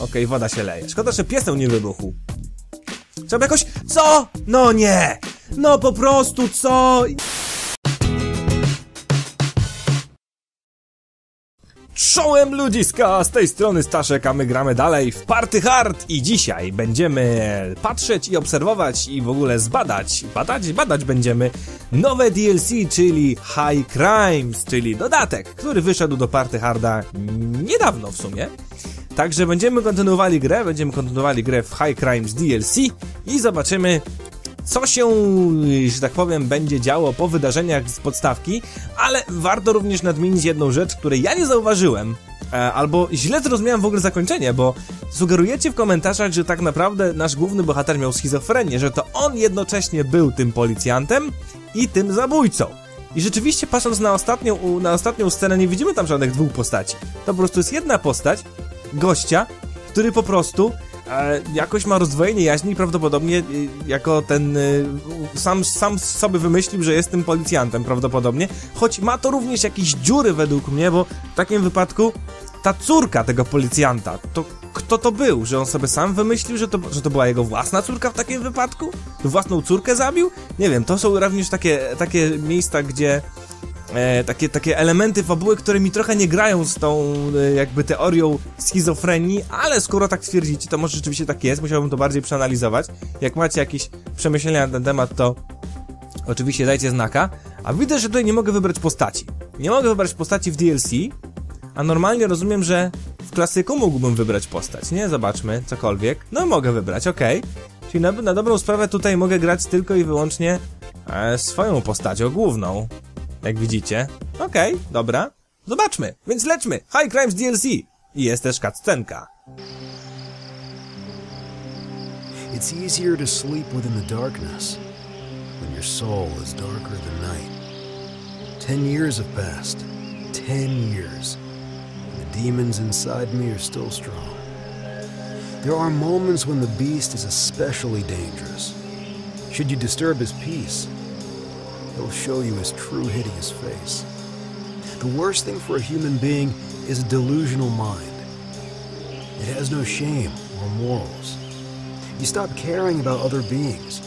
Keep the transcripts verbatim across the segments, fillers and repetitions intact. Okej, woda się leje. Szkoda, że piesem nie wybuchł. Trzeba jakoś... Co? No nie! No po prostu, co? Czołem ludziska, z tej strony Staszek, a my gramy dalej w Party Hard i dzisiaj będziemy patrzeć i obserwować i w ogóle zbadać, badać, badać będziemy nowe D L C, czyli High Crimes, czyli dodatek, który wyszedł do Party Harda niedawno w sumie. Także będziemy kontynuowali grę, będziemy kontynuowali grę w High Crimes D L C i zobaczymy, co się, że tak powiem, będzie działo po wydarzeniach z podstawki, ale warto również nadmienić jedną rzecz, której ja nie zauważyłem, albo źle zrozumiałem w ogóle zakończenie, bo sugerujecie w komentarzach, że tak naprawdę nasz główny bohater miał schizofrenię, że to on jednocześnie był tym policjantem i tym zabójcą. I rzeczywiście, patrząc na ostatnią, na ostatnią scenę, nie widzimy tam żadnych dwóch postaci. To po prostu jest jedna postać, gościa, który po prostu... jakoś ma rozdwojenie jaźni i prawdopodobnie jako ten sam, sam sobie wymyślił, że jestem policjantem prawdopodobnie, choć ma to również jakieś dziury według mnie, bo w takim wypadku ta córka tego policjanta, to kto to był? Że on sobie sam wymyślił, że to, że to była jego własna córka w takim wypadku? Własną córkę zabił? Nie wiem, to są również takie, takie miejsca, gdzie E, takie, takie elementy fabuły, które mi trochę nie grają z tą e, jakby teorią schizofrenii, ale skoro tak twierdzicie, to może rzeczywiście tak jest, musiałbym to bardziej przeanalizować. Jak macie jakieś przemyślenia na ten temat, to oczywiście dajcie znaka. A widzę, że tutaj nie mogę wybrać postaci. Nie mogę wybrać postaci w D L C, a normalnie rozumiem, że w klasyku mógłbym wybrać postać, nie? Zobaczmy, cokolwiek. No mogę wybrać, okej. Okay. Czyli na, na dobrą sprawę tutaj mogę grać tylko i wyłącznie e, swoją postacią główną. Jak widzicie. Okej, okay, dobra. Zobaczmy, więc lećmy. High Crimes D L C. I jest też cutscenka. It's easier to sleep within the darkness when your soul is darker than night. Ten years have passed. Ten years. And the demons inside me are still strong. There are moments when the beast is especially dangerous. Should you disturb his peace, he'll show you his true hideous face. The worst thing for a human being is a delusional mind. It has no shame or morals. You stop caring about other beings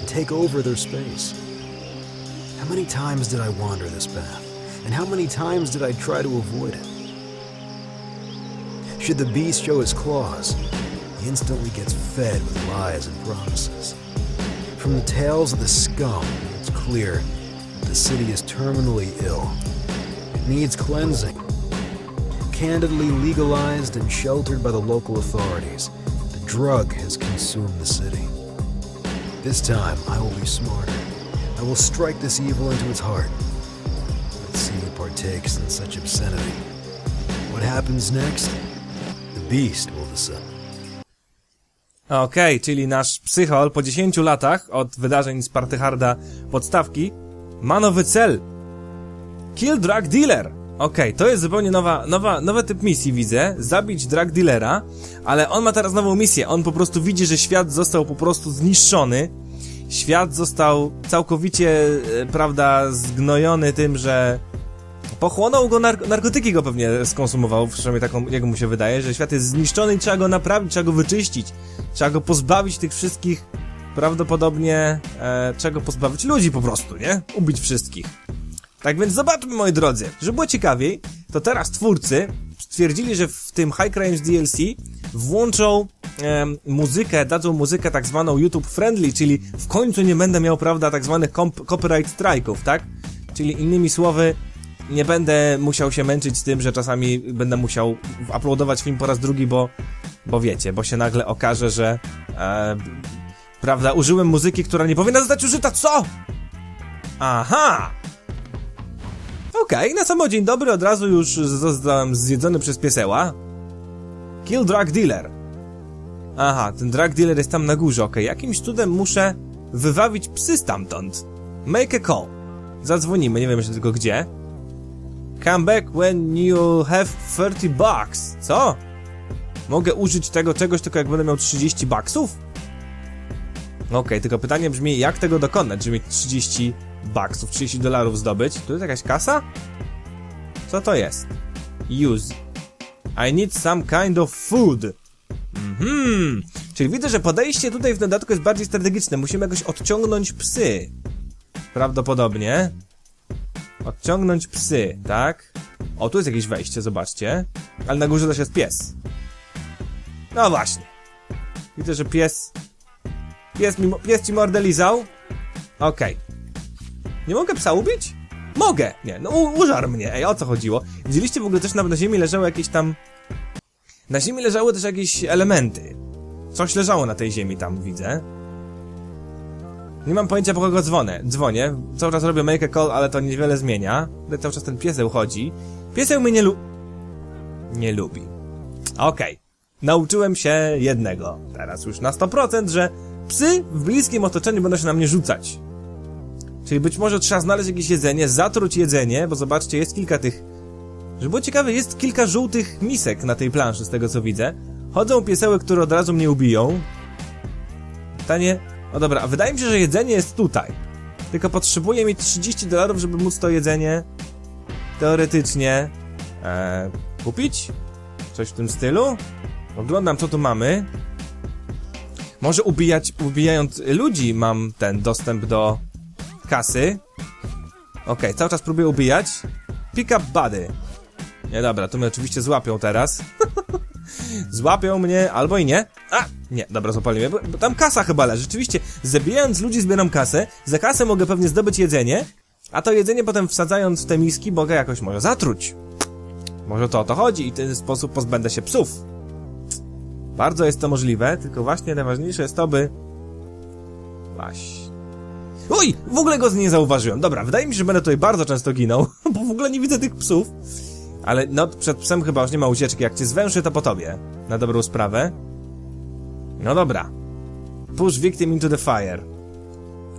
and take over their space. How many times did I wander this path? And how many times did I try to avoid it? Should the beast show his claws, he instantly gets fed with lies and promises. From the tales of the scum, it's clear the city is terminally ill. It needs cleansing. Candidly legalized and sheltered by the local authorities, the drug has consumed the city. This time, I will be smarter. I will strike this evil into its heart. Let's see who partakes in such obscenity. What happens next? The beast will decide. Okej, okay, czyli nasz psychol po dziesięciu latach od wydarzeń z Party Harda podstawki ma nowy cel. Kill drug dealer. Okej, okay, to jest zupełnie nowa, nowa, nowy typ misji, widzę. Zabić drug dealera, ale on ma teraz nową misję. On po prostu widzi, że świat został po prostu zniszczony. Świat został całkowicie, prawda, zgnojony tym, że pochłonął go, nark narkotyki go pewnie skonsumował, przynajmniej taką, jak mu się wydaje, że świat jest zniszczony i trzeba go naprawić, trzeba go wyczyścić. Trzeba go pozbawić tych wszystkich, prawdopodobnie e, trzeba go pozbawić ludzi po prostu, nie? Ubić wszystkich. Tak więc zobaczmy, moi drodzy, żeby było ciekawiej, to teraz twórcy stwierdzili, że w tym High Crimes D L C włączą e, muzykę, dadzą muzykę tak zwaną YouTube friendly, czyli w końcu nie będę miał, prawda, tak zwanych copyright strike'ów, tak? Czyli innymi słowy, nie będę musiał się męczyć z tym, że czasami będę musiał uploadować film po raz drugi, bo bo wiecie, bo się nagle okaże, że e, prawda, użyłem muzyki, która nie powinna zostać użyta, co? Aha! Okej, okay, na samo dzień dobry od razu już zostałem zjedzony przez pieseła. Kill drug dealer. Aha, ten drug dealer jest tam na górze, okej, okay. Jakimś cudem muszę wywabić psy stamtąd. Make a call. Zadzwonimy, nie wiem jeszcze tylko gdzie. Come back when you have thirty bucks. Co? Mogę użyć tego czegoś tylko jak będę miał trzydzieści baksów? Okej, okay, tylko pytanie brzmi, jak tego dokonać, żeby mieć trzydzieści baksów, trzydzieści dolarów zdobyć? Tu jest jakaś kasa? Co to jest? Use. I need some kind of food. Mhm. Czyli widzę, że podejście tutaj w dodatku jest bardziej strategiczne. Musimy jakoś odciągnąć psy. Prawdopodobnie. Odciągnąć psy, tak? O, tu jest jakieś wejście, zobaczcie. Ale na górze też jest pies. No właśnie. Widzę, że pies... Pies, mi, pies ci mordę lizał. Okej. Okay. Nie mogę psa ubić? Mogę! Nie, no u, użar mnie. Ej, o co chodziło? Widzieliście w ogóle też na, na ziemi leżały jakieś tam... Na ziemi leżały też jakieś elementy. Coś leżało na tej ziemi tam, widzę. Nie mam pojęcia, po kogo dzwonię. Dzwonię. Cały czas robię make a call, ale to niewiele zmienia. Cały czas ten pieseł chodzi. Pieseł mnie nie lu... Nie lubi. Okej. Okay. Nauczyłem się jednego. Teraz już na sto procent, że psy w bliskim otoczeniu będą się na mnie rzucać. Czyli być może trzeba znaleźć jakieś jedzenie, zatruć jedzenie, bo zobaczcie, jest kilka tych... Żeby było ciekawe, jest kilka żółtych misek na tej planszy, z tego co widzę. Chodzą pieseły, które od razu mnie ubiją. Pytanie... O dobra, a wydaje mi się, że jedzenie jest tutaj. Tylko potrzebuję mieć trzydzieści dolarów, żeby móc to jedzenie... Teoretycznie... E, kupić? Coś w tym stylu? Oglądam, co tu mamy. Może ubijać, ubijając ludzi mam ten dostęp do... kasy. Okej, okay, cały czas próbuję ubijać. Pick up buddy. Nie, dobra, tu mnie oczywiście złapią teraz. Złapią mnie, albo i nie. A, nie, dobra, zapaliłem, bo, bo tam kasa chyba leży. Rzeczywiście, zabijając ludzi zbieram kasę. Za kasę mogę pewnie zdobyć jedzenie. A to jedzenie potem wsadzając w te miski mogę jakoś może zatruć. Może to o to chodzi i w ten sposób pozbędę się psów. Bardzo jest to możliwe, tylko właśnie najważniejsze jest to, by... Właśnie. Oj, w ogóle go nie zauważyłem. Dobra, wydaje mi się, że będę tutaj bardzo często ginął, bo w ogóle nie widzę tych psów. Ale no, przed psem chyba już nie ma ucieczki. Jak cię zwęszy, to po tobie. Na dobrą sprawę. No dobra. Push victim into the fire.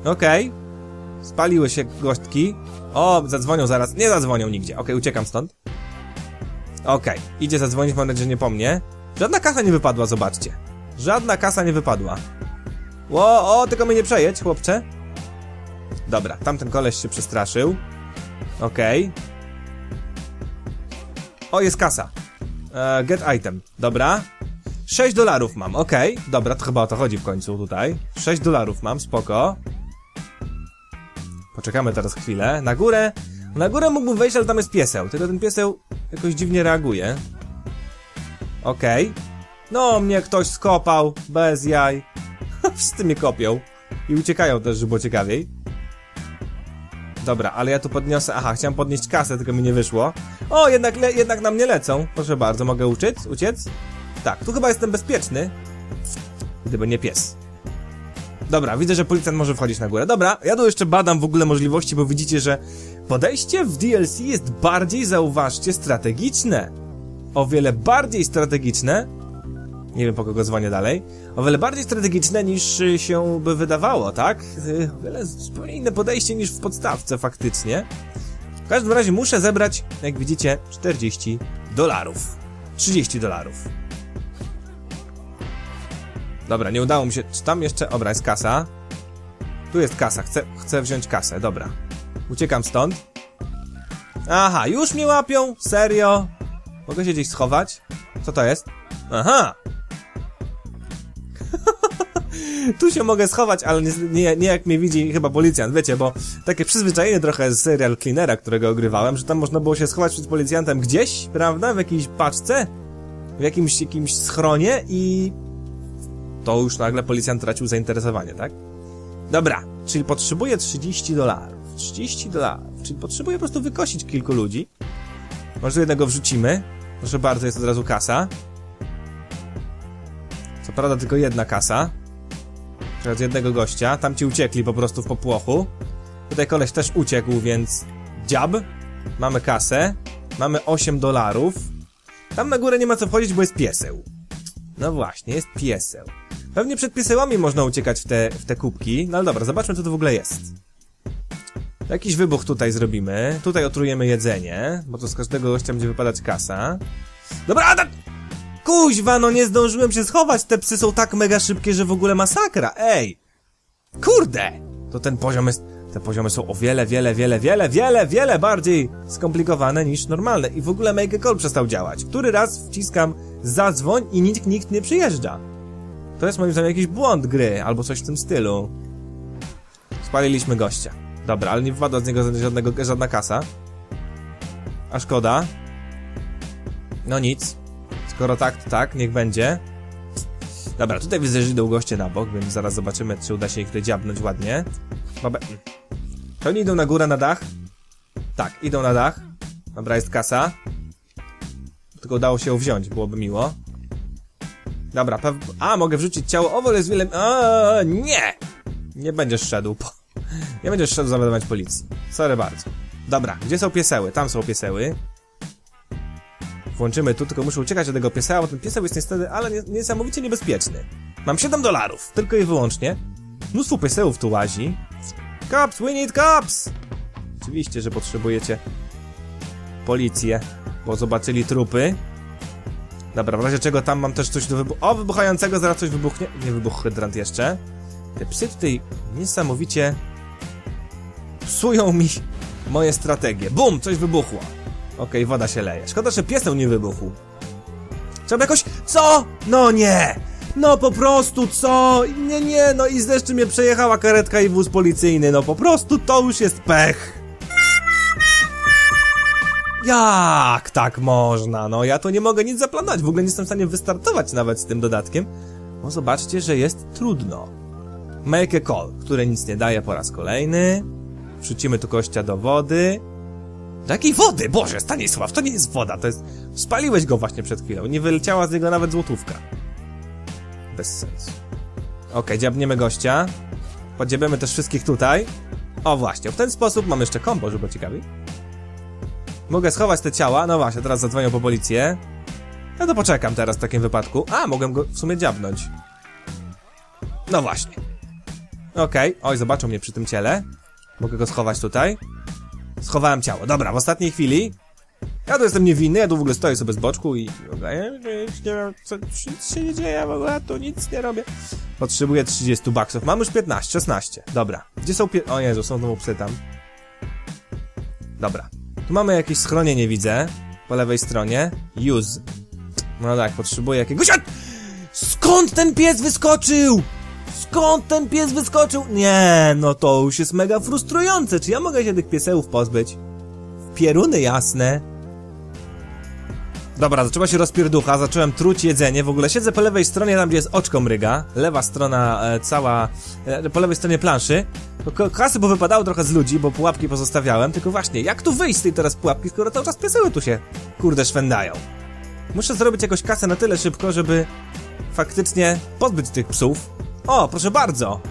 Okej. Okay. Spaliły się gośćki. O, zadzwonią zaraz. Nie zadzwonią nigdzie. Okej, okay, uciekam stąd. Okej, okay. Idzie zadzwonić, mam nadzieję, że nie po mnie. Żadna kasa nie wypadła, zobaczcie. Żadna kasa nie wypadła. Ło, o, tylko mnie nie przejedź, chłopcze. Dobra, tamten koleś się przestraszył. Okej. Okay. O, jest kasa. E, get item. Dobra. sześć dolarów mam, okej. Okay. Dobra, to chyba o to chodzi w końcu tutaj. sześć dolarów mam, spoko. Poczekamy teraz chwilę. Na górę. Na górę mógłbym wejść, ale tam jest pieseł. Tylko ten pieseł jakoś dziwnie reaguje. Okej. Okay. No, mnie ktoś skopał. Bez jaj. Wszyscy mnie kopią. I uciekają też, żeby było ciekawiej. Dobra, ale ja tu podniosę... Aha, chciałem podnieść kasę, tylko mi nie wyszło. O, jednak, le, jednak na mnie lecą. Proszę bardzo, mogę uciec? Uciec? Tak, tu chyba jestem bezpieczny. Gdyby nie pies. Dobra, widzę, że policjant może wchodzić na górę. Dobra, ja tu jeszcze badam w ogóle możliwości, bo widzicie, że podejście w D L C jest bardziej, zauważcie, strategiczne. O wiele bardziej strategiczne. Nie wiem, po kogo dzwonię dalej. O wiele bardziej strategiczne niż się by wydawało, tak? O wiele zupełnie inne podejście niż w podstawce faktycznie. W każdym razie muszę zebrać, jak widzicie, czterdzieści dolarów. trzydzieści dolarów. Dobra, nie udało mi się... Czy tam jeszcze... Dobra, jest kasa. Tu jest kasa, chcę, chcę wziąć kasę, dobra. Uciekam stąd. Aha, już mnie łapią? Serio? Mogę się gdzieś schować? Co to jest? Aha! Tu się mogę schować, ale nie, nie, nie jak mnie widzi chyba policjant, wiecie, bo takie przyzwyczajenie trochę z serial cleanera, którego ogrywałem, że tam można było się schować przed policjantem gdzieś, prawda, w jakiejś paczce, w jakimś, jakimś schronie i to już nagle policjant tracił zainteresowanie, tak? Dobra, czyli potrzebuję trzydzieści dolarów, trzydzieści dolarów, czyli potrzebuję po prostu wykosić kilku ludzi. Może jednego wrzucimy, proszę bardzo, jest od razu kasa. Co prawda tylko jedna kasa. Z jednego gościa, tam ci uciekli po prostu w popłochu. Tutaj koleś też uciekł, więc dziab. Mamy kasę, mamy osiem dolarów. Tam na górę nie ma co wchodzić, bo jest pieseł. No właśnie, jest pieseł. Pewnie przed piesełami można uciekać w te, w te kubki. No ale dobra, zobaczmy co to w ogóle jest. Jakiś wybuch tutaj zrobimy. Tutaj otrujemy jedzenie, bo to z każdego gościa będzie wypadać kasa. Dobra, a tak! Kuźwa, no nie zdążyłem się schować, te psy są tak mega szybkie, że w ogóle masakra, ej! Kurde! To ten poziom jest... Te poziomy są o wiele, wiele, wiele, wiele, wiele, wiele bardziej skomplikowane niż normalne. I w ogóle Make a Call przestał działać. Który raz wciskam zadzwoń i nikt, nikt nie przyjeżdża. To jest moim zdaniem jakiś błąd gry, albo coś w tym stylu. Spaliliśmy gościa. Dobra, ale nie wypadła z niego żadnego, żadna kasa. A szkoda. No nic. Skoro tak, to tak, niech będzie. Dobra, tutaj widzę, że idą goście na bok, więc zaraz zobaczymy, czy uda się ich tutaj dziabnąć ładnie. Babe... To oni idą na górę, na dach? Tak, idą na dach. Dobra, jest kasa. Tylko udało się ją wziąć, byłoby miło. Dobra, pew... A, mogę wrzucić ciało. O, jest wiele... A, nie! Nie będziesz szedł po... Nie będziesz szedł zawiadomić policji. Sorry bardzo. Dobra, gdzie są pieseły? Tam są pieseły. Włączymy tu, tylko muszę uciekać od tego pieseła, bo ten pieseł jest niestety, ale niesamowicie niebezpieczny. Mam siedem dolarów, tylko i wyłącznie. Mnóstwo piesełów tu łazi. Cops, we need cops! Oczywiście, że potrzebujecie policję, bo zobaczyli trupy. Dobra, w razie czego tam mam też coś do wybuchu... O, wybuchającego, zaraz coś wybuchnie. Nie wybuchł hydrant jeszcze. Te psy tutaj niesamowicie psują mi moje strategie. Bum, coś wybuchło. Okej, okay, woda się leje. Szkoda, że pieseł nie wybuchł. Trzeba jakoś... Co? No nie! No po prostu, co? Nie, nie, no i z deszczy mnie przejechała karetka i wóz policyjny. No po prostu to już jest pech. Jak tak można? No ja to nie mogę nic zaplanować. W ogóle nie jestem w stanie wystartować nawet z tym dodatkiem. No zobaczcie, że jest trudno. Make a call, które nic nie daje po raz kolejny. Wrzucimy tu kościa do wody. Takiej wody! Boże, Stanisław, to nie jest woda, to jest... Spaliłeś go właśnie przed chwilą, nie wyleciała z niego nawet złotówka. Bez sensu. Okej, okay, dziabniemy gościa. Podziabiemy też wszystkich tutaj. O właśnie, w ten sposób mam jeszcze kombo, żeby ciekawi. Mogę schować te ciała, no właśnie, teraz zadzwonią po policję. No to poczekam teraz w takim wypadku. A, mogę go w sumie dziabnąć. No właśnie. Okej, okay. Oj, zobaczą mnie przy tym ciele. Mogę go schować tutaj. Schowałem ciało. Dobra, w ostatniej chwili. Ja tu jestem niewinny, ja tu w ogóle stoję sobie z boczku i... Nie wiem, co, nic się nie dzieje, ja w ogóle tu nic nie robię. Potrzebuję trzydzieści baksów. Mam już piętnaście, szesnaście. Dobra. Gdzie są pie... O Jezu, są znowu psy tam. Dobra. Tu mamy jakieś schronienie, widzę. Po lewej stronie. Use. No tak, potrzebuję jakiegoś... Skąd ten pies wyskoczył? Skąd ten pies wyskoczył? Nie, no to już jest mega frustrujące. Czy ja mogę się tych piesełów pozbyć? Pieruny jasne. Dobra, zaczęła się rozpierducha, zacząłem truć jedzenie. W ogóle siedzę po lewej stronie, tam gdzie jest oczko mryga. Lewa strona e, cała... E, po lewej stronie planszy. Kasy bo wypadało trochę z ludzi, bo pułapki pozostawiałem. Tylko właśnie, jak tu wyjść z tej teraz pułapki, skoro cały czas pieseły tu się, kurde, szwędają? Muszę zrobić jakoś kasę na tyle szybko, żeby faktycznie pozbyć tych psów. O, proszę bardzo.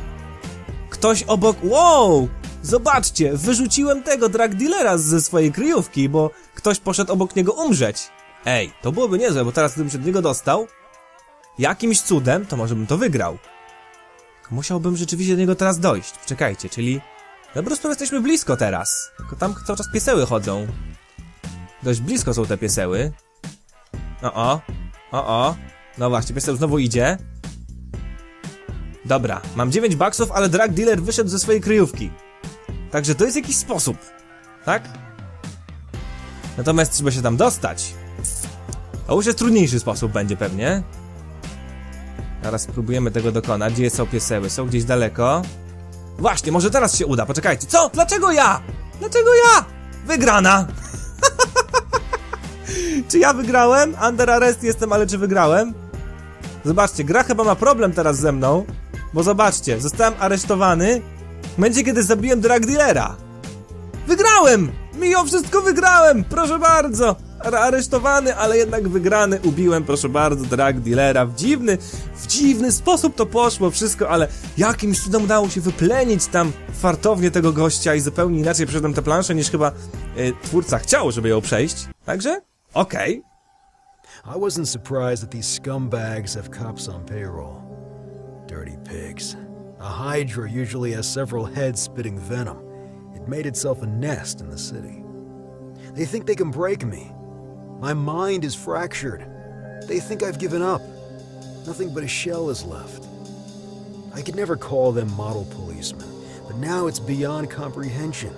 Ktoś obok... Wow! Zobaczcie, wyrzuciłem tego drug dealera ze swojej kryjówki, bo ktoś poszedł obok niego umrzeć. Ej, to byłoby niezłe, bo teraz gdybym się od niego dostał jakimś cudem, to może bym to wygrał. Tylko musiałbym rzeczywiście do niego teraz dojść. Czekajcie, czyli... No po prostu jesteśmy blisko teraz. Tylko tam cały czas pieseły chodzą. Dość blisko są te pieseły. O-o. O-o. No właśnie, pieseł znowu idzie. Dobra, mam dziewięć baksów, ale drug dealer wyszedł ze swojej kryjówki. Także to jest jakiś sposób, tak? Natomiast trzeba się tam dostać. To już jest trudniejszy sposób będzie pewnie. Teraz spróbujemy tego dokonać. Gdzie są pieseły? Są gdzieś daleko. Właśnie, może teraz się uda, poczekajcie. Co? Dlaczego ja? Dlaczego ja? Wygrana! Czy ja wygrałem? Under arrest jestem, ale czy wygrałem? Zobaczcie, gra chyba ma problem teraz ze mną. Bo zobaczcie, zostałem aresztowany w momencie, kiedy zabiłem drug dealera. Wygrałem! Mimo wszystko wygrałem! Proszę bardzo! Aresztowany, ale jednak wygrany. Ubiłem, proszę bardzo, drug dealera. W dziwny, w dziwny sposób to poszło wszystko, ale jakimś cudem udało się wyplenić tam fartownie tego gościa i zupełnie inaczej przeszedłem tę planszę, niż chyba y, twórca chciał, żeby ją przejść. Także, okej. Okay. I wasn't surprised that these scumbags have cops on payroll. Dirty pigs. A hydra usually has several heads spitting venom. It made itself a nest in the city. They think they can break me. My mind is fractured. They think I've given up. Nothing but a shell is left. I could never call them model policemen, but now it's beyond comprehension.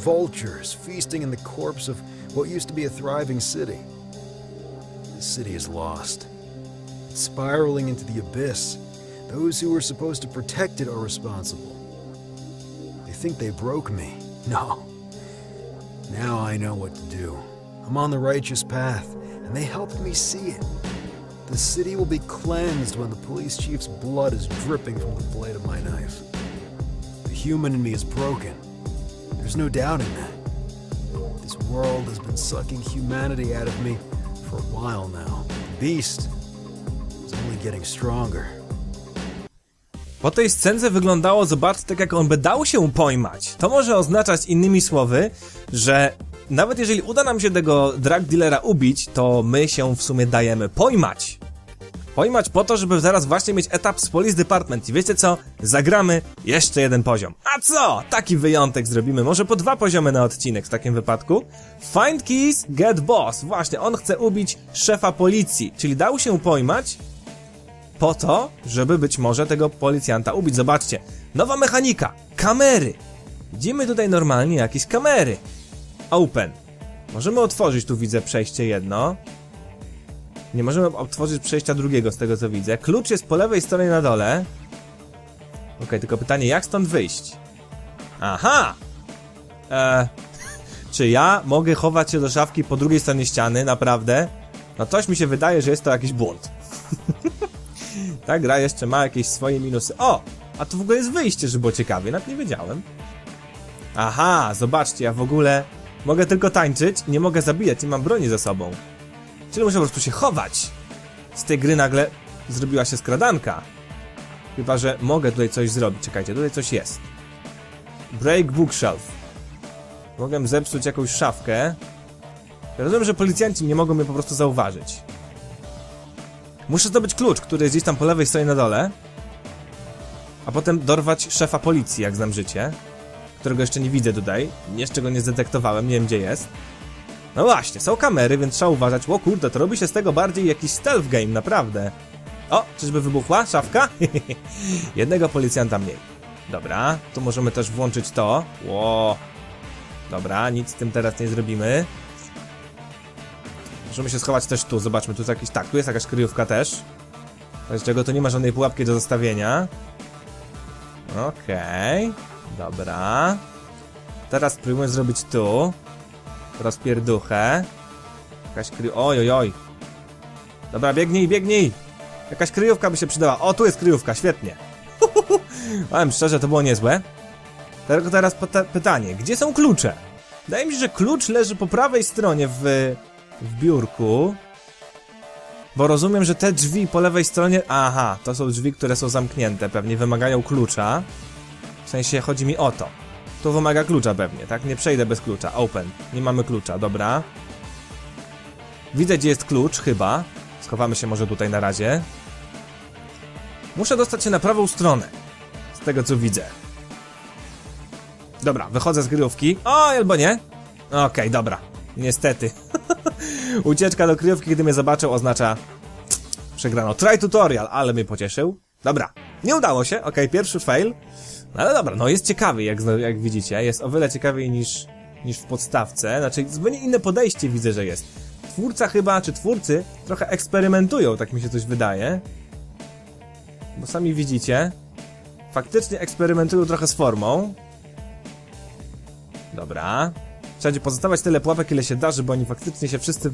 Vultures feasting in the corpse of what used to be a thriving city. This city is lost. It's spiraling into the abyss. Those who were supposed to protect it are responsible. They think they broke me. No. Now I know what to do. I'm on the righteous path, and they helped me see it. The city will be cleansed when the police chief's blood is dripping from the blade of my knife. The human in me is broken. There's no doubting that. This world has been sucking humanity out of me for a while now. The beast is only getting stronger. Po tej scence wyglądało, zobaczcie, tak jak on by dał się pojmać. To może oznaczać innymi słowy, że nawet jeżeli uda nam się tego drug dealera ubić, to my się w sumie dajemy pojmać. Pojmać po to, żeby zaraz właśnie mieć etap z Police Department. I wiecie co? Zagramy jeszcze jeden poziom. A co? Taki wyjątek zrobimy. Może po dwa poziomy na odcinek w takim wypadku. Find keys, get boss. Właśnie, on chce ubić szefa policji. Czyli dał się pojmać po to, żeby być może tego policjanta ubić. Zobaczcie. Nowa mechanika. Kamery. Widzimy tutaj normalnie jakieś kamery. Open. Możemy otworzyć, tu widzę przejście jedno. Nie możemy otworzyć przejścia drugiego, z tego co widzę. Klucz jest po lewej stronie na dole. Okej, okay, tylko pytanie, jak stąd wyjść? Aha! Eee, czy ja mogę chować się do szafki po drugiej stronie ściany, naprawdę? No coś mi się wydaje, że jest to jakiś błąd. Ta gra jeszcze ma jakieś swoje minusy. O! A tu w ogóle jest wyjście, żeby było ciekawie, nawet nie wiedziałem. Aha, zobaczcie, ja w ogóle mogę tylko tańczyć, nie mogę zabijać, nie mam broni ze sobą. Czyli muszę po prostu się chować. Z tej gry nagle zrobiła się skradanka. Chyba że mogę tutaj coś zrobić. Czekajcie, tutaj coś jest. Break bookshelf. Mogę zepsuć jakąś szafkę. Ja rozumiem, że policjanci nie mogą mnie po prostu zauważyć. Muszę zdobyć klucz, który jest gdzieś tam po lewej stronie na dole. A potem dorwać szefa policji, jak znam życie. Którego jeszcze nie widzę tutaj. Jeszcze go nie zdetektowałem, nie wiem gdzie jest. No właśnie, są kamery, więc trzeba uważać. O kurde, to robi się z tego bardziej jakiś stealth game, naprawdę. O, czyżby wybuchła szafka? Jednego policjanta mniej. Dobra, tu możemy też włączyć to. Ło. Dobra, nic z tym teraz nie zrobimy. Możemy się schować też tu, zobaczmy, tu jest jakiś... Tak, tu jest jakaś kryjówka też. Dlaczego? Tu nie ma żadnej pułapki do zostawienia. Okej, okay. Dobra. Teraz spróbujmy zrobić tu. Rozpierduchę. Jakaś kry... Oj, oj, oj. Dobra, biegnij, biegnij. Jakaś kryjówka by się przydała. O, tu jest kryjówka, świetnie. Ale szczerze, to było niezłe. Tylko teraz pytanie, gdzie są klucze? Wydaje mi się, że klucz leży po prawej stronie w, w biurku. Bo rozumiem, że te drzwi po lewej stronie... Aha, to są drzwi, które są zamknięte. Pewnie wymagają klucza. W sensie chodzi mi o to. To wymaga klucza pewnie, tak? Nie przejdę bez klucza. Open. Nie mamy klucza, dobra. Widzę, gdzie jest klucz, chyba. Schowamy się może tutaj na razie. Muszę dostać się na prawą stronę. Z tego, co widzę. Dobra, wychodzę z kryjówki. O, albo nie. Okej, okay, dobra. Niestety. Ucieczka do kryjówki, kiedy mnie zobaczył, oznacza... Przegrano. Try tutorial, ale mnie pocieszył. Dobra. Nie udało się. Okej, okay, pierwszy fail. Ale dobra, no jest ciekawy, jak, jak widzicie. Jest o wiele ciekawiej niż, niż w podstawce. Znaczy, zupełnie inne podejście widzę, że jest. Twórca chyba, czy twórcy trochę eksperymentują, tak mi się coś wydaje. Bo sami widzicie. Faktycznie eksperymentują trochę z formą. Dobra. Trzeba będzie pozostawać tyle pułapek, ile się da, żeby oni faktycznie się wszyscy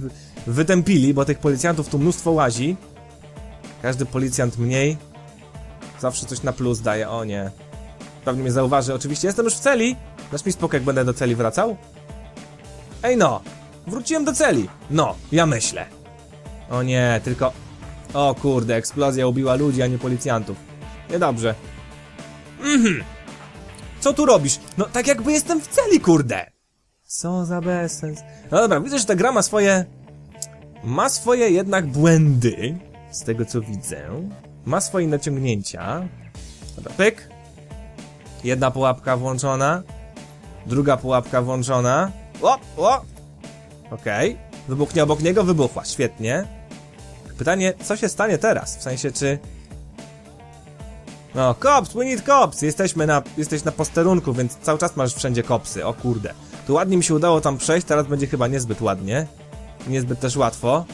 wytępili, bo tych policjantów tu mnóstwo łazi. Każdy policjant mniej. Zawsze coś na plus daje, o nie. Pewnie mnie zauważy, oczywiście jestem już w celi. Dasz mi spokój, jak będę do celi wracał? Ej no, wróciłem do celi. No, ja myślę. O nie, tylko... O kurde, eksplozja ubiła ludzi, a nie policjantów. Niedobrze. Mhm. Co tu robisz? No tak jakby jestem w celi, kurde. Co za bezsens. No dobra, widzę, że ta gra ma swoje... Ma swoje jednak błędy. Z tego co widzę. Ma swoje naciągnięcia. Dobra, pyk. Jedna pułapka włączona. Druga pułapka włączona. O, o. Okej. Wybuchnie obok niego, wybuchła. Świetnie. Pytanie, co się stanie teraz? W sensie, czy... No, cops, we need cops! Jesteśmy na, jesteś na posterunku, więc cały czas masz wszędzie kopsy, o kurde. Tu ładnie mi się udało tam przejść, teraz będzie chyba niezbyt ładnie. Niezbyt też łatwo.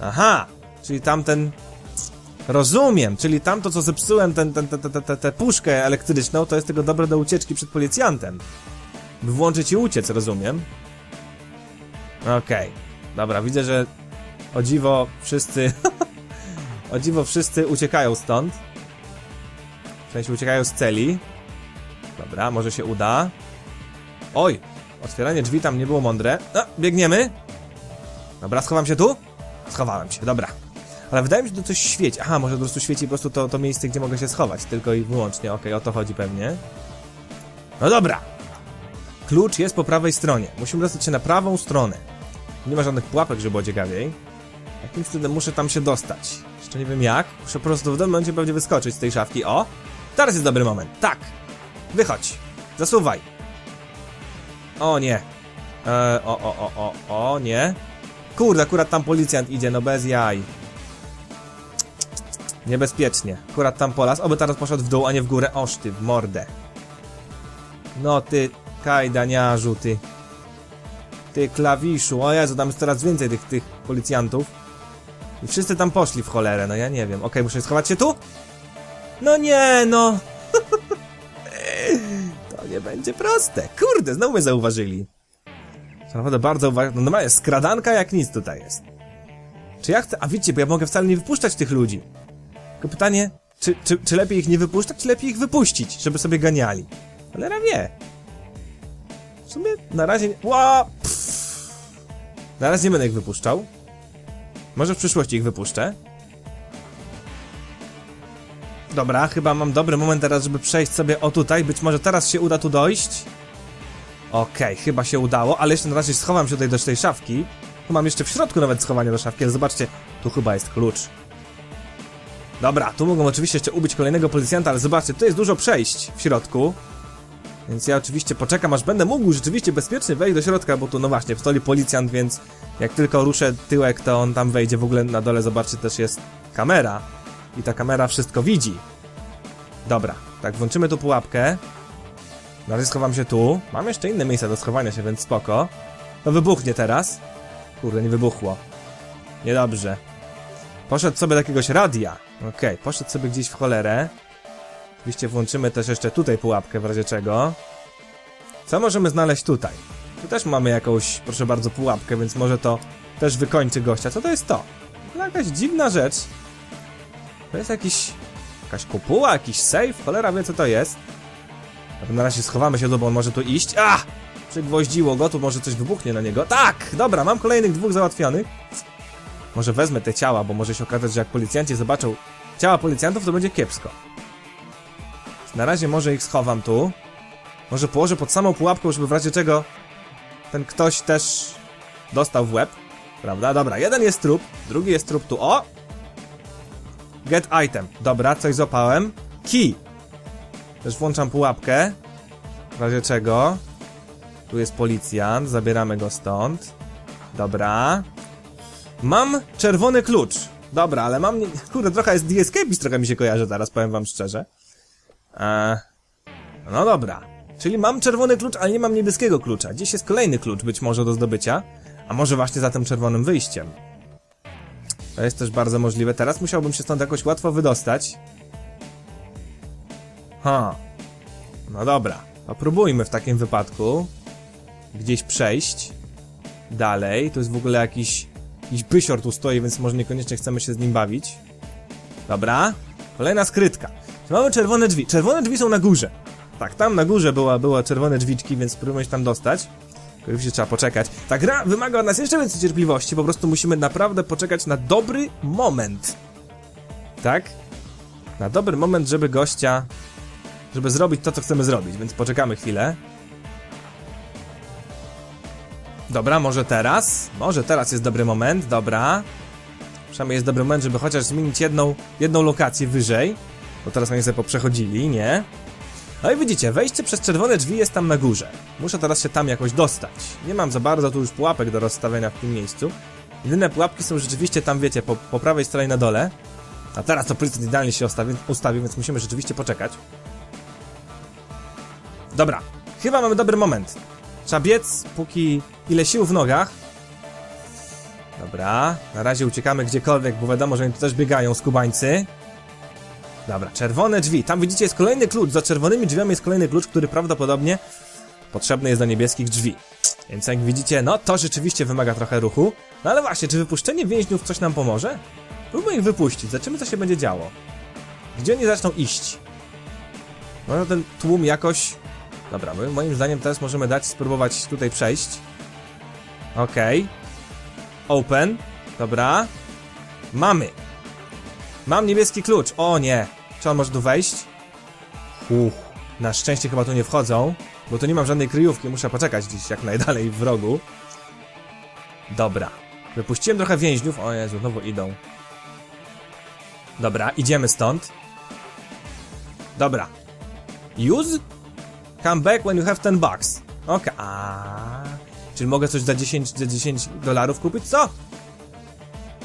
Aha! Czyli tamten... Rozumiem, czyli tamto, co zepsułem, ten, ten, ten, ten, ten, tę puszkę elektryczną, to jest tego dobre do ucieczki przed policjantem. By włączyć i uciec, rozumiem. Okej. Okay. Dobra, widzę, że o dziwo wszyscy... o dziwo wszyscy uciekają stąd. W sensie uciekają z celi. Dobra, może się uda. Oj, otwieranie drzwi tam nie było mądre. No, biegniemy. Dobra, schowam się tu? Schowałem się, dobra. Ale wydaje mi się, że tu coś świeci. Aha, może po prostu świeci po prostu to, to miejsce, gdzie mogę się schować. Tylko i wyłącznie, okej, okay, o to chodzi pewnie. No dobra. Klucz jest po prawej stronie. Musimy dostać się na prawą stronę. Nie ma żadnych pułapek, żeby było ciekawiej. Jakimś cudem muszę tam się dostać. Jeszcze nie wiem jak. Muszę po prostu w dobrym momencie pewnie wyskoczyć z tej szafki. O! Teraz jest dobry moment. Tak! Wychodź! Zasuwaj! O nie! Eee, o, o, o, o, o, nie! Kurde, akurat tam policjant idzie, no bez jaj. Niebezpiecznie. Akurat tam polas. Oby teraz poszedł w dół, a nie w górę. Oż ty, w mordę. No ty, kajdaniarzu, ty. Ty, klawiszu. O Jezu, tam jest coraz więcej tych, tych policjantów. I wszyscy tam poszli w cholerę, no ja nie wiem. Okej, okay, muszę schować się tu? No nie, no. To nie będzie proste. Kurde, znowu mnie zauważyli. To naprawdę bardzo uważam. No normalnie, skradanka jak nic tutaj jest. Czy ja chcę... A widzicie, bo ja mogę wcale nie wypuszczać tych ludzi. Tylko pytanie, czy, czy, czy lepiej ich nie wypuszczać, czy lepiej ich wypuścić, żeby sobie ganiali? Cholera wie. W sumie na razie nie... Ła! Na razie nie będę ich wypuszczał. Może w przyszłości ich wypuszczę. Dobra, chyba mam dobry moment teraz, żeby przejść sobie o tutaj. Być może teraz się uda tu dojść. Okej, okay, chyba się udało, ale jeszcze na razie schowam się tutaj do tej szafki. Tu mam jeszcze w środku nawet schowanie do szafki, ale zobaczcie, tu chyba jest klucz. Dobra, tu mogą oczywiście jeszcze ubić kolejnego policjanta, ale zobaczcie, tu jest dużo przejść w środku. Więc ja oczywiście poczekam, aż będę mógł rzeczywiście bezpiecznie wejść do środka, bo tu no właśnie, stoi policjant, więc jak tylko ruszę tyłek, to on tam wejdzie. W ogóle na dole, zobaczcie, też jest kamera. I ta kamera wszystko widzi. Dobra, tak, włączymy tu pułapkę. Na razie schowam się tu. Mam jeszcze inne miejsca do schowania się, więc spoko. No wybuchnie teraz. Kurde, nie wybuchło. Niedobrze. Poszedł sobie do jakiegoś radia. Okej, okay, poszedł sobie gdzieś w cholerę. Oczywiście włączymy też jeszcze tutaj pułapkę, w razie czego. Co możemy znaleźć tutaj? Tu też mamy jakąś, proszę bardzo, pułapkę, więc może to też wykończy gościa. Co to jest to? To jakaś dziwna rzecz. To jest jakiś... Jakaś kupuła, jakiś sejf? Cholera wie, co to jest. Na razie schowamy się tu, bo on może tu iść. A! Przygwoździło go, tu może coś wybuchnie na niego. Tak! Dobra, mam kolejnych dwóch załatwionych. Może wezmę te ciała, bo może się okazać, że jak policjanci zobaczą ciała policjantów, to będzie kiepsko. Na razie może ich schowam tu. Może położę pod samą pułapką, żeby w razie czego ten ktoś też dostał w łeb. Prawda? Dobra, jeden jest trup, drugi jest trup tu. O! Get item. Dobra, coś złapałem. Key. Też włączam pułapkę. W razie czego. Tu jest policjant, zabieramy go stąd. Dobra. Mam czerwony klucz. Dobra, ale mam... Nie... Kurde, trochę jest The Escapist, trochę mi się kojarzy teraz, powiem wam szczerze. Eee... No dobra. Czyli mam czerwony klucz, ale nie mam niebieskiego klucza. Dziś jest kolejny klucz, być może do zdobycia. A może właśnie za tym czerwonym wyjściem. To jest też bardzo możliwe. Teraz musiałbym się stąd jakoś łatwo wydostać. Ha. No dobra. Popróbujmy w takim wypadku. Gdzieś przejść. Dalej. Tu jest w ogóle jakiś... Jakiś bysior tu stoi, więc może niekoniecznie chcemy się z nim bawić. Dobra. Kolejna skrytka. Mamy czerwone drzwi. Czerwone drzwi są na górze. Tak, tam na górze była, była czerwone drzwiczki, więc spróbujmy się tam dostać. Oczywiście trzeba poczekać. Ta gra wymaga od nas jeszcze więcej cierpliwości, po prostu musimy naprawdę poczekać na dobry moment. Tak? Na dobry moment, żeby gościa... Żeby zrobić to, co chcemy zrobić, więc poczekamy chwilę. Dobra, może teraz? Może teraz jest dobry moment, dobra. Przynajmniej jest dobry moment, żeby chociaż zmienić jedną, jedną lokację wyżej. Bo teraz oni sobie poprzechodzili, nie? No i widzicie, wejście przez czerwone drzwi jest tam na górze. Muszę teraz się tam jakoś dostać. Nie mam za bardzo tu już pułapek do rozstawienia w tym miejscu. Jedyne pułapki są rzeczywiście tam, wiecie, po, po prawej stronie na dole. A teraz to policja idealnie się ustawi, ustawi, więc musimy rzeczywiście poczekać. Dobra, chyba mamy dobry moment. Trzeba biec, póki ile sił w nogach. Dobra, na razie uciekamy gdziekolwiek, bo wiadomo, że oni tu też biegają, skubańcy. Dobra, czerwone drzwi. Tam widzicie, jest kolejny klucz. Za czerwonymi drzwiami jest kolejny klucz, który prawdopodobnie potrzebny jest do niebieskich drzwi. Więc jak widzicie, no to rzeczywiście wymaga trochę ruchu. No ale właśnie, czy wypuszczenie więźniów coś nam pomoże? Próbujmy ich wypuścić, zobaczymy, co się będzie działo. Gdzie oni zaczną iść? Może ten tłum jakoś... Dobra, my, moim zdaniem teraz możemy dać spróbować tutaj przejść. Okej. Okay. Open. Dobra. Mamy. Mam niebieski klucz. O nie. Czy on może tu wejść? Uff. Na szczęście chyba tu nie wchodzą, bo tu nie mam żadnej kryjówki. Muszę poczekać gdzieś jak najdalej w rogu. Dobra. Wypuściłem trochę więźniów. O Jezu, znowu idą. Dobra, idziemy stąd. Dobra. Use? Come back when you have ten bucks. Ok. Aaaa. Czyli mogę coś za dziesięć dolarów kupić? Co?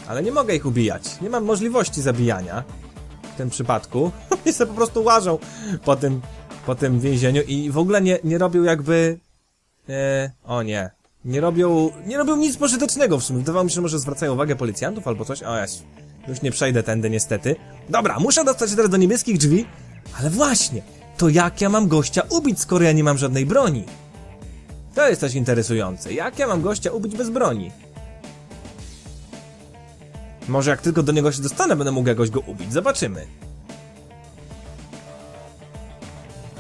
Ale nie mogę ich ubijać. Nie mam możliwości zabijania w tym przypadku. Oni sobie po prostu łażą po tym, po tym więzieniu i w ogóle nie, nie robią jakby... E, o nie. Nie robią... Nie robią nic pożytecznego w sumie. Wydawało mi się, że może zwracają uwagę policjantów albo coś. O jest. Już nie przejdę tędy niestety. Dobra, muszę dostać się teraz do niebieskich drzwi. Ale właśnie... To jak ja mam gościa ubić, skoro ja nie mam żadnej broni? To jest coś interesujące. Jak ja mam gościa ubić bez broni? Może jak tylko do niego się dostanę, będę mógł jakoś go ubić. Zobaczymy.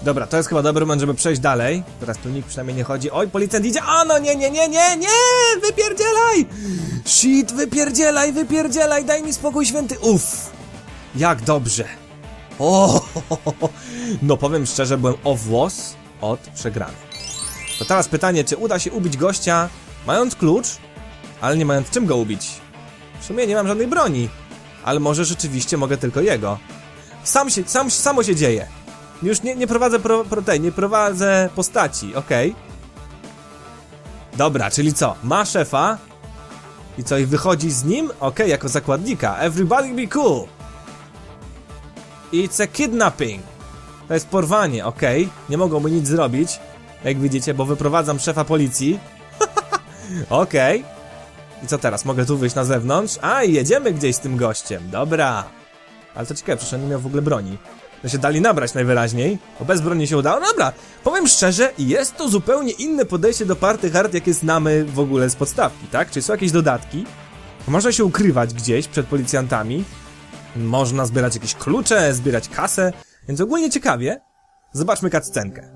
Dobra, to jest chyba dobry moment, żeby przejść dalej. Teraz tu nikt przynajmniej nie chodzi. Oj, policjant idzie. A no nie, nie, nie, nie, nie! Wypierdzielaj! Shit, wypierdzielaj, wypierdzielaj! Daj mi spokój święty. Uff! Jak dobrze. O, no powiem szczerze, byłem o włos od przegrany. To teraz pytanie, czy uda się ubić gościa mając klucz, ale nie mając czym go ubić. W sumie nie mam żadnej broni, ale może rzeczywiście mogę tylko jego. Sam się, sam, samo się dzieje. Już nie, nie prowadzę pro, pro, tej, nie prowadzę postaci, okej. Dobra, czyli co? Ma szefa i co? I wychodzi z nim? Okej, jako zakładnika. Everybody be cool. It's a kidnapping. To jest porwanie, okej. Okay. Nie mogą mi nic zrobić, jak widzicie, bo wyprowadzam szefa policji. Okej. Okay. I co teraz? Mogę tu wyjść na zewnątrz? A, i jedziemy gdzieś z tym gościem. Dobra. Ale to ciekawe, przecież on nie miał w ogóle broni. To się dali nabrać najwyraźniej, bo bez broni się udało. Dobra, powiem szczerze, jest to zupełnie inne podejście do Party Hard, jakie znamy w ogóle z podstawki, tak? Czyli są jakieś dodatki. Można się ukrywać gdzieś przed policjantami. Można zbierać jakieś klucze, zbierać kasę, więc ogólnie ciekawie. Zobaczmy cutscenkę.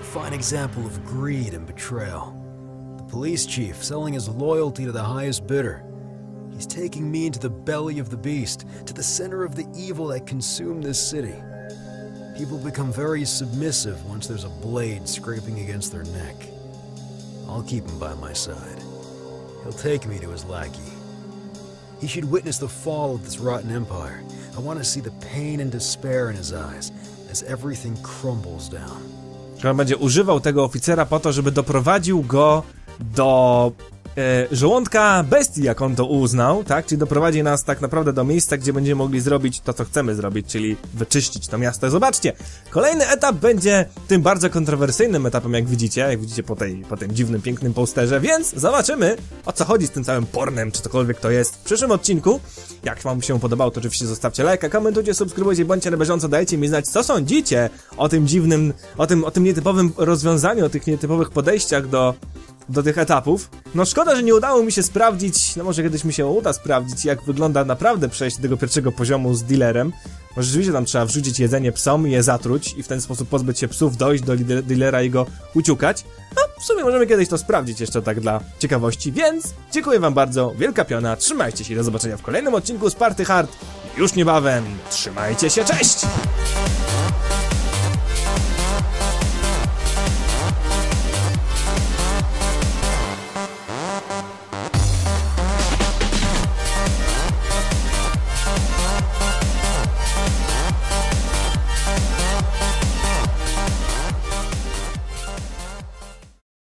A fine example of greed and betrayal. The police chief selling his loyalty to the highest bidder. He's taking me into the belly of the beast, to the center of the evil that consumed this city. People become very submissive once there's a blade scraping against their neck. I'll keep him by my side. He'll take me to his lackey. He should witness the fall of this rotten empire. I want to see the pain and despair in his eyes as everything crumbles down. On będzie używał tego oficera po to, żeby doprowadził go do e, żołądka bestii, jak on to uznał, tak? Czyli doprowadzi nas tak naprawdę do miejsca, gdzie będziemy mogli zrobić to, co chcemy zrobić, czyli wyczyścić to miasto. Zobaczcie, kolejny etap będzie tym bardzo kontrowersyjnym etapem, jak widzicie, jak widzicie po, tej, po tym dziwnym, pięknym posterze, więc zobaczymy, o co chodzi z tym całym pornem, czy cokolwiek to jest w przyszłym odcinku. Jak wam się podobało, to oczywiście zostawcie lajka, komentujcie, subskrybujcie, bądźcie na bieżąco, dajcie mi znać, co sądzicie o tym dziwnym, o tym, o tym nietypowym rozwiązaniu, o tych nietypowych podejściach do, do tych etapów. No szkoda, że nie udało mi się sprawdzić, no może kiedyś mi się uda sprawdzić, jak wygląda naprawdę przejście tego pierwszego poziomu z dealerem. Może rzeczywiście tam trzeba wrzucić jedzenie psom i je zatruć i w ten sposób pozbyć się psów, dojść do dealera i go uciukać. No w sumie możemy kiedyś to sprawdzić jeszcze tak dla ciekawości, więc dziękuję wam bardzo, wielka piona, trzymajcie się i do zobaczenia w kolejnym odcinku z Party Hard już niebawem. Trzymajcie się, cześć!